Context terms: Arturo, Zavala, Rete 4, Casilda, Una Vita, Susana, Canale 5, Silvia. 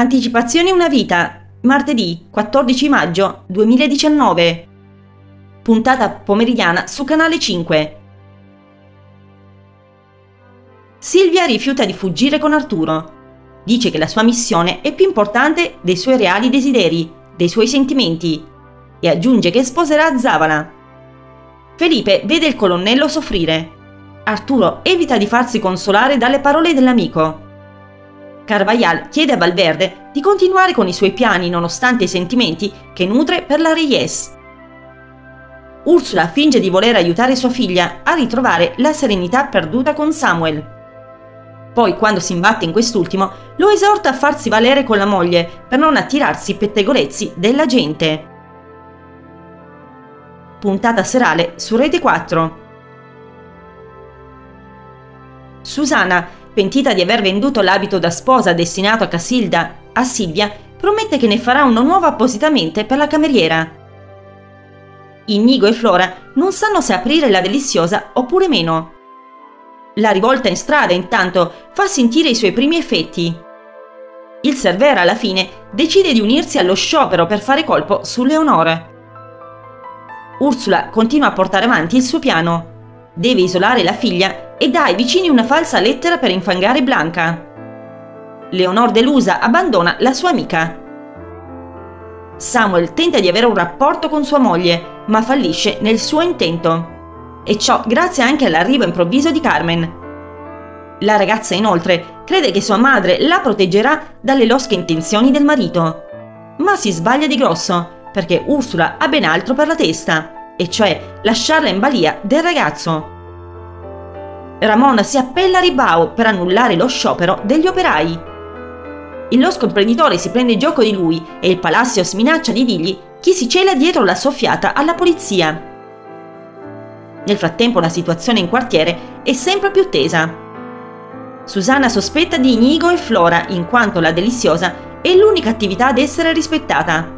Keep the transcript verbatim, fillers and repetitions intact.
Anticipazione Una Vita, martedì quattordici maggio duemiladiciannove, puntata pomeridiana su Canale cinque. Silvia rifiuta di fuggire con Arturo. Dice che la sua missione è più importante dei suoi reali desideri, dei suoi sentimenti, e aggiunge che sposerà Zavala. Felipe vede il colonnello soffrire. Arturo evita di farsi consolare dalle parole dell'amico. Carvajal chiede a Valverde di continuare con i suoi piani nonostante i sentimenti che nutre per la Reyes. Ursula finge di voler aiutare sua figlia a ritrovare la serenità perduta con Samuel. Poi, quando si imbatte in quest'ultimo, lo esorta a farsi valere con la moglie per non attirarsi i pettegolezzi della gente. Puntata serale su Rete quattro. Susana, pentita di aver venduto l'abito da sposa destinato a Casilda a Silvia, promette che ne farà uno nuovo appositamente per la cameriera. Inigo e Flora non sanno se aprire la deliziosa oppure meno. La rivolta in strada, intanto, fa sentire i suoi primi effetti. Il Cervera, alla fine, decide di unirsi allo sciopero per fare colpo su Leonore. Ursula continua a portare avanti il suo piano. Deve isolare la figlia e dà ai vicini una falsa lettera per infangare Blanca. Leonor delusa abbandona la sua amica. Samuel tenta di avere un rapporto con sua moglie, ma fallisce nel suo intento. E ciò grazie anche all'arrivo improvviso di Carmen. La ragazza, inoltre, crede che sua madre la proteggerà dalle losche intenzioni del marito. Ma si sbaglia di grosso, perché Ursula ha ben altro per la testa, e cioè lasciarla in balia del ragazzo. Ramona si appella a Ribao per annullare lo sciopero degli operai. Il losco imprenditore si prende gioco di lui e il Palacios minaccia di dirgli chi si cela dietro la soffiata alla polizia. Nel frattempo la situazione in quartiere è sempre più tesa. Susana sospetta di Inigo e Flora, in quanto la deliziosa è l'unica attività ad essere rispettata.